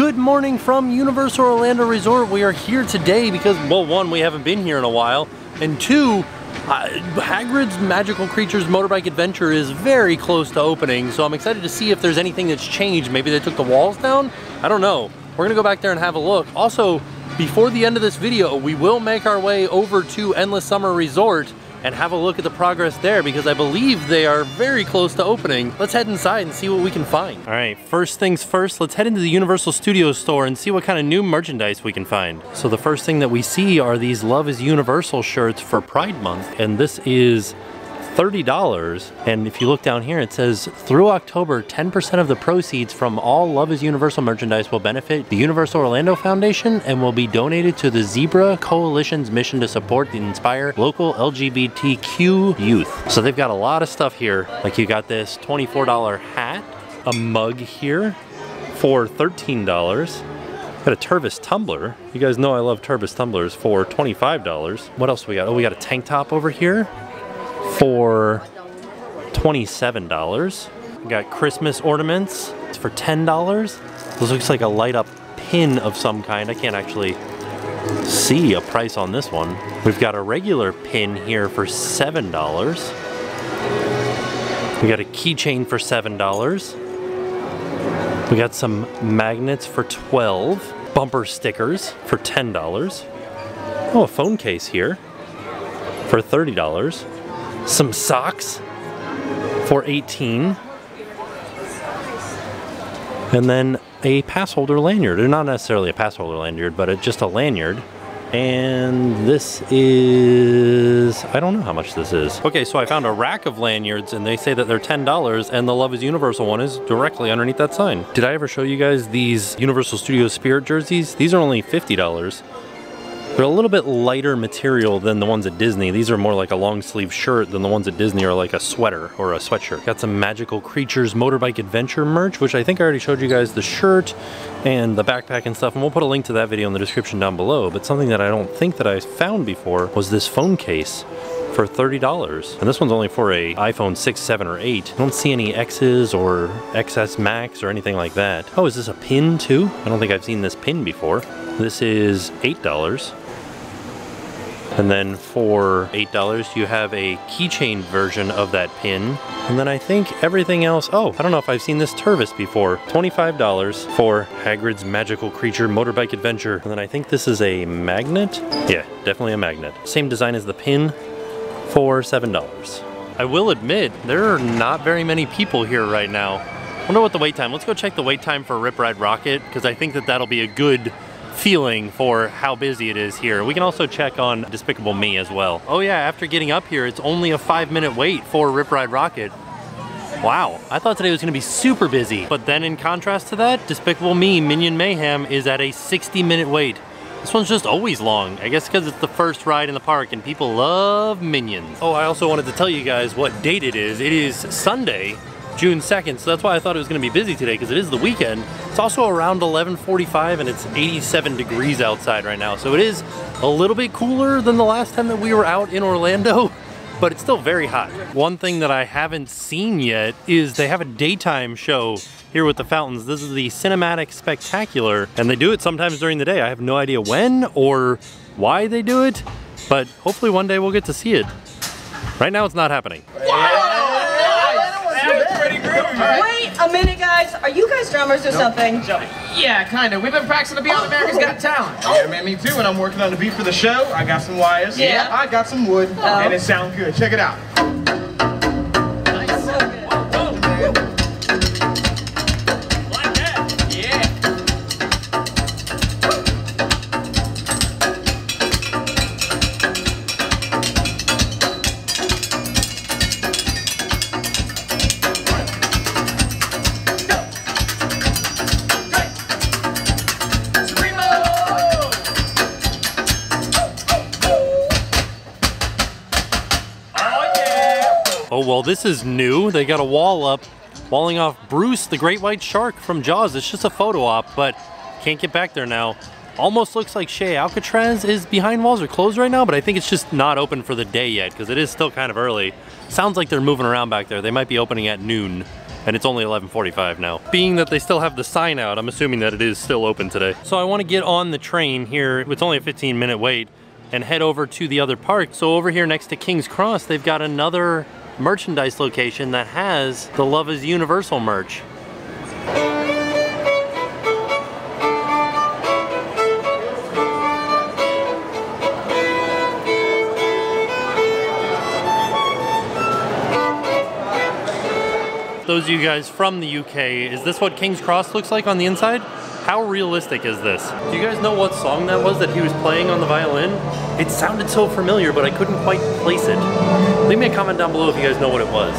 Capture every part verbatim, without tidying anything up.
Good morning from Universal Orlando Resort. We are here today because, well, one, we haven't been here in a while, and two, uh, Hagrid's Magical Creatures Motorbike Adventure is very close to opening, so I'm excited to see if there's anything that's changed. Maybe they took the walls down? I don't know. We're gonna go back there and have a look. Also, before the end of this video, we will make our way over to Endless Summer Resort and have a look at the progress there because I believe they are very close to opening. Let's head inside and see what we can find. All right, first things first, let's head into the Universal Studios store and see what kind of new merchandise we can find. So the first thing that we see are these Love is Universal shirts for Pride Month, and this is thirty dollars. And if you look down here, it says through October, ten percent of the proceeds from all Love is Universal merchandise will benefit the Universal Orlando Foundation and will be donated to the Zebra Coalition's mission to support and inspire local L G B T Q youth. So they've got a lot of stuff here. Like you got this twenty-four dollar hat, a mug here for thirteen dollars. Got a Tervis tumbler. You guys know I love Tervis tumblers, for twenty-five dollars. What else we got? Oh, we got a tank top over here for twenty-seven dollars. We got Christmas ornaments. It's for ten dollars. This looks like a light up pin of some kind. I can't actually see a price on this one. We've got a regular pin here for seven dollars. We got a keychain for seven dollars. We got some magnets for twelve dollars. Bumper stickers for ten dollars. Oh, a phone case here for thirty dollars. Some socks for eighteen dollars, and then a pass holder lanyard. They're not necessarily a pass holder lanyard, but it's just a lanyard. And this is, I don't know how much this is. Okay, so I found a rack of lanyards and they say that they're ten dollars, and the Love is Universal one is directly underneath that sign. Did I ever show you guys these Universal Studios Spirit jerseys? These are only fifty dollars. They're a little bit lighter material than the ones at Disney. These are more like a long sleeve shirt than the ones at Disney are like a sweater or a sweatshirt. Got some Magical Creatures Motorbike Adventure merch, which I think I already showed you guys the shirt and the backpack and stuff, and we'll put a link to that video in the description down below. But something that I don't think that I found before was this phone case for thirty dollars. And this one's only for a iPhone six, seven, or eight. I don't see any X's or X S Max or anything like that. Oh, is this a pin too? I don't think I've seen this pin before. This is eight dollars. And then for eight dollars, you have a keychain version of that pin. And then I think everything else, oh, I don't know if I've seen this Tervis before. twenty-five dollars for Hagrid's Magical Creature Motorbike Adventure. And then I think this is a magnet. Yeah, definitely a magnet. Same design as the pin for seven dollars. I will admit, there are not very many people here right now. I wonder what the wait time, let's go check the wait time for Rip Ride Rocket, because I think that that'll be a good feeling for how busy it is here. We can also check on Despicable Me as well. Oh yeah, after getting up here, it's only a five minute wait for Rip Ride Rocket. Wow, I thought today was gonna be super busy. But then in contrast to that, Despicable Me Minion Mayhem is at a sixty minute wait. This one's just always long. I guess because it's the first ride in the park and people love Minions. Oh, I also wanted to tell you guys what date it is. It is Sunday, June second, so that's why I thought it was gonna be busy today, because it is the weekend. It's also around eleven forty-five and it's eighty-seven degrees outside right now, so it is a little bit cooler than the last time that we were out in Orlando, but it's still very hot. One thing that I haven't seen yet is they have a daytime show here with the fountains. This is the Cinematic Spectacular, and they do it sometimes during the day. I have no idea when or why they do it, but hopefully one day we'll get to see it. Right now it's not happening. Yeah! Wait a minute, guys. Are you guys drummers or nope. something? Yeah, kind of. We've been practicing to be on America's Got Talent. Oh. Yeah, man, me too. And I'm working on the beat for the show. I got some wires. Yeah. I got some wood. Oh. And it sounds good. Check it out. Well, this is new. They got a wall up, walling off Bruce the Great White Shark from Jaws. It's just a photo op, but can't get back there now. Almost looks like Shea Alcatraz is behind walls or closed right now, but I think it's just not open for the day yet because it is still kind of early. Sounds like they're moving around back there. They might be opening at noon. and it's only eleven forty-five now. Being that they still have the sign out, I'm assuming that it is still open today. So I want to get on the train here, it's only a fifteen minute wait, and head over to the other park. So over here next to King's Cross, they've got another merchandise location that has the Love is Universal merch. Those of you guys from the U K, is this what King's Cross looks like on the inside? How realistic is this? Do you guys know what song that was that he was playing on the violin? It sounded so familiar, but I couldn't quite place it. Leave me a comment down below if you guys know what it was.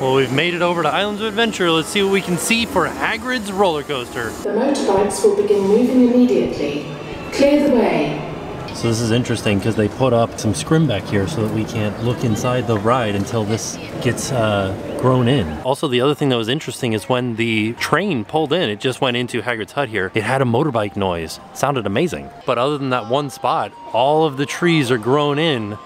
Well, we've made it over to Islands of Adventure. Let's see what we can see for Hagrid's roller coaster. The motorbikes will begin moving immediately. Clear the way. So this is interesting because they put up some scrim back here so that we can't look inside the ride until this gets uh, grown in. Also, the other thing that was interesting is when the train pulled in, it just went into Hagrid's hut here. It had a motorbike noise. It sounded amazing. But other than that one spot, all of the trees are grown in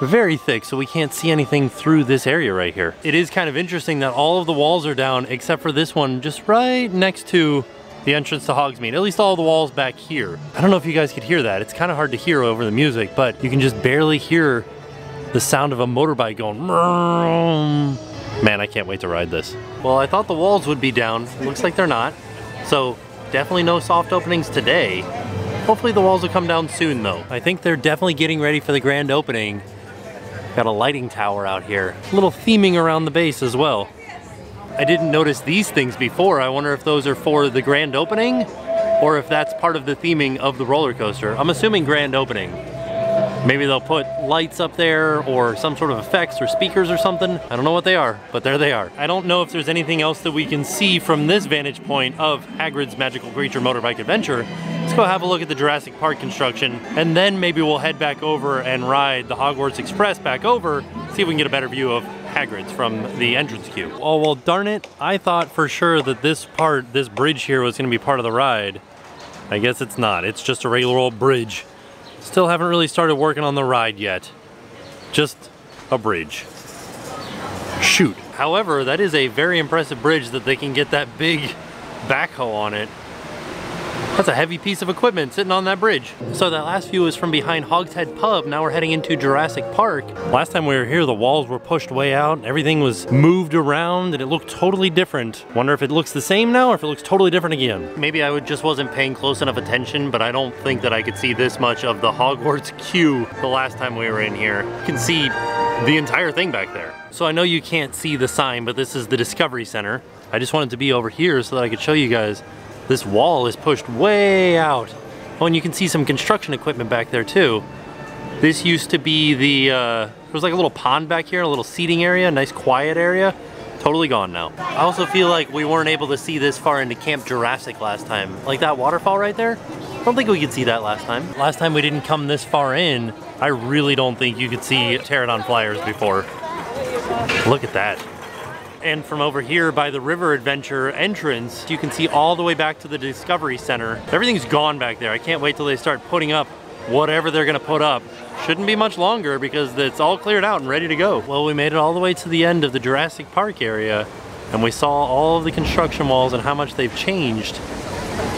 very thick, so we can't see anything through this area right here. It is kind of interesting that all of the walls are down except for this one just right next to the entrance to Hogsmeade. At least all the walls back here. I don't know if you guys could hear that. It's kind of hard to hear over the music, but you can just barely hear the sound of a motorbike going. Man, I can't wait to ride this. Well, I thought the walls would be down. Looks like they're not. So definitely no soft openings today. Hopefully the walls will come down soon though. I think they're definitely getting ready for the grand opening. Got a lighting tower out here. A little theming around the base as well. I didn't notice these things before. I wonder if those are for the grand opening or if that's part of the theming of the roller coaster. I'm assuming grand opening. Maybe they'll put lights up there or some sort of effects or speakers or something. I don't know what they are, but there they are. I don't know if there's anything else that we can see from this vantage point of Hagrid's Magical Creature Motorbike Adventure. Let's go have a look at the Jurassic Park construction, and then maybe we'll head back over and ride the Hogwarts Express back over, see if we can get a better view of Hagrid's from the entrance queue. Oh, well, darn it. I thought for sure that this part, this bridge here was gonna be part of the ride. I guess it's not. It's just a regular old bridge. Still haven't really started working on the ride yet. Just a bridge. Shoot. However, that is a very impressive bridge that they can get that big backhoe on it. That's a heavy piece of equipment sitting on that bridge. So that last view is from behind Hog's Head Pub. Now we're heading into Jurassic Park. Last time we were here, the walls were pushed way out. Everything was moved around and it looked totally different. Wonder if it looks the same now or if it looks totally different again. Maybe I just wasn't paying close enough attention, but I don't think that I could see this much of the Hogwarts queue the last time we were in here. You can see the entire thing back there. So I know you can't see the sign, but this is the Discovery Center. I just wanted to be over here so that I could show you guys. This wall is pushed way out. Oh, and you can see some construction equipment back there too. This used to be the, uh, there was like a little pond back here, a little seating area, a nice quiet area. Totally gone now. I also feel like we weren't able to see this far into Camp Jurassic last time. Like that waterfall right there, I don't think we could see that last time. Last time we didn't come this far in, I really don't think you could see Pteranodon Flyers before. Look at that. And from over here by the River Adventure entrance, you can see all the way back to the Discovery Center. Everything's gone back there. I can't wait till they start putting up whatever they're gonna put up. Shouldn't be much longer because it's all cleared out and ready to go. Well, we made it all the way to the end of the Jurassic Park area and we saw all of the construction walls and how much they've changed.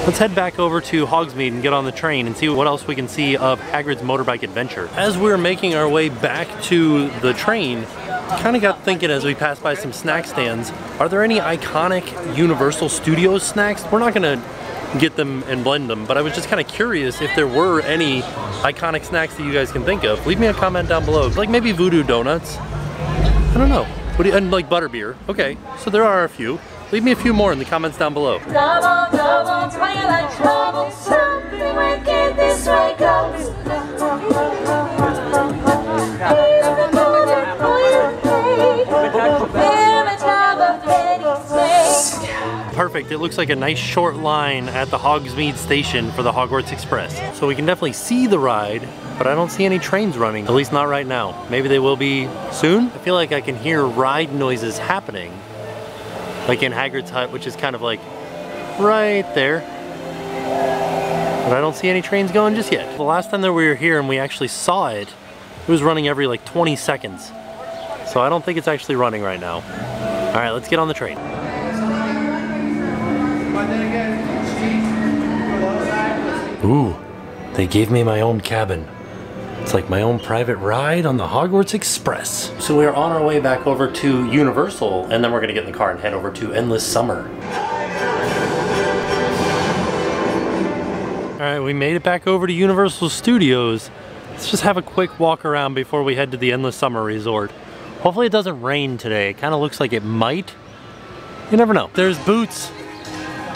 Let's head back over to Hogsmeade and get on the train and see what else we can see of Hagrid's Motorbike Adventure. As we're making our way back to the train, kind of got thinking as we passed by some snack stands, are there any iconic Universal Studios snacks? We're not gonna get them and blend them, but I was just kind of curious if there were any iconic snacks that you guys can think of. Leave me a comment down below. Like maybe voodoo donuts, I don't know. What do you, and like butterbeer, okay. So there are a few. Leave me a few more in the comments down below. Double, double, twilight trouble, something wicked this way goes. Perfect, it looks like a nice short line at the Hogsmeade station for the Hogwarts Express. So we can definitely see the ride, but I don't see any trains running, at least not right now. Maybe they will be soon? I feel like I can hear ride noises happening, like in Hagrid's hut, which is kind of like right there. and I don't see any trains going just yet. The last time that we were here and we actually saw it, it was running every like twenty seconds. So I don't think it's actually running right now. All right, let's get on the train. Ooh, they gave me my own cabin. It's like my own private ride on the Hogwarts Express. So we're on our way back over to Universal, and then we're gonna get in the car and head over to Endless Summer. All right, we made it back over to Universal Studios. Let's just have a quick walk around before we head to the Endless Summer Resort. Hopefully it doesn't rain today. It kinda looks like it might. You never know. There's Boots,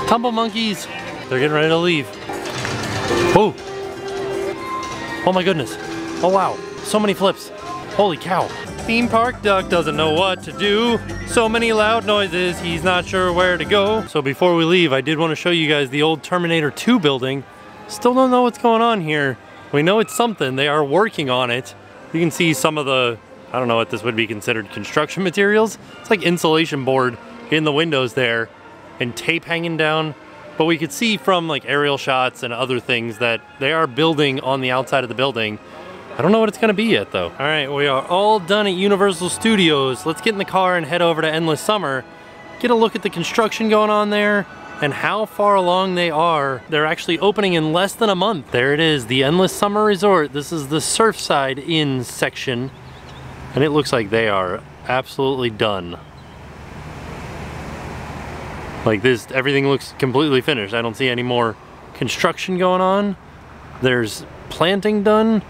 Tumble Monkeys. They're getting ready to leave. Oh, oh my goodness. Oh wow, so many flips. Holy cow. Theme park duck doesn't know what to do. So many loud noises, he's not sure where to go. So before we leave, I did want to show you guys the old Terminator two building. Still don't know what's going on here. We know it's something, they are working on it. You can see some of the, I don't know what this would be considered, construction materials. It's like insulation board in the windows there and tape hanging down. But we could see from like aerial shots and other things that they are building on the outside of the building. I don't know what it's gonna be yet though. All right, we are all done at Universal Studios. Let's get in the car and head over to Endless Summer, get a look at the construction going on there and how far along they are. They're actually opening in less than a month. There it is, the Endless Summer Resort. This is the Surfside Inn section, and it looks like they are absolutely done. Like this, everything looks completely finished. I don't see any more construction going on. There's planting done.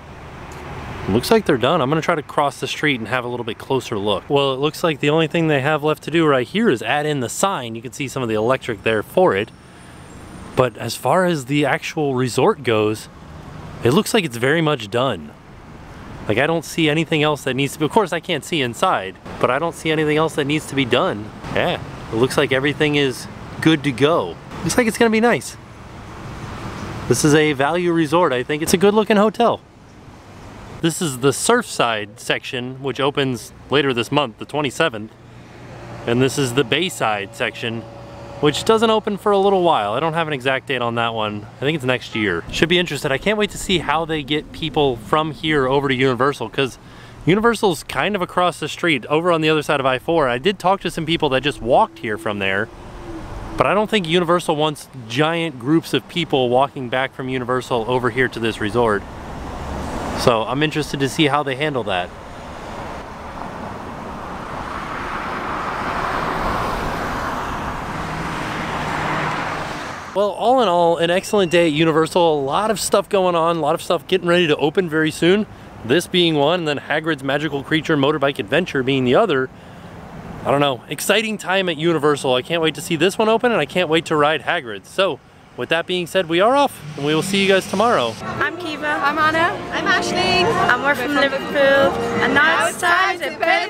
Looks like they're done. I'm gonna try to cross the street and have a little bit closer look. Well, it looks like the only thing they have left to do right here is add in the sign. You can see some of the electric there for it. But as far as the actual resort goes, it looks like it's very much done. Like I don't see anything else that needs to be, of course I can't see inside, but I don't see anything else that needs to be done. Yeah. It looks like everything is good to go. Looks like it's gonna be nice. This is a value resort. I think it's a good looking hotel. This is the Surfside section, which opens later this month, the twenty-seventh. And this is the Bayside section, which doesn't open for a little while. I don't have an exact date on that one. I think it's next year. Should be interested. I can't wait to see how they get people from here over to Universal, because Universal's kind of across the street, over on the other side of I four. I did talk to some people that just walked here from there, but I don't think Universal wants giant groups of people walking back from Universal over here to this resort. So I'm interested to see how they handle that. Well, all in all, an excellent day at Universal. A lot of stuff going on, a lot of stuff getting ready to open very soon. This being one, and then Hagrid's Magical Creature Motorbike Adventure being the other. I don't know, exciting time at Universal. I can't wait to see this one open, and I can't wait to ride Hagrid's. So, with that being said, we are off, and we will see you guys tomorrow. I'm Kiva. I'm Anna. I'm Ashling. And we're from Liverpool. And now it's time to pay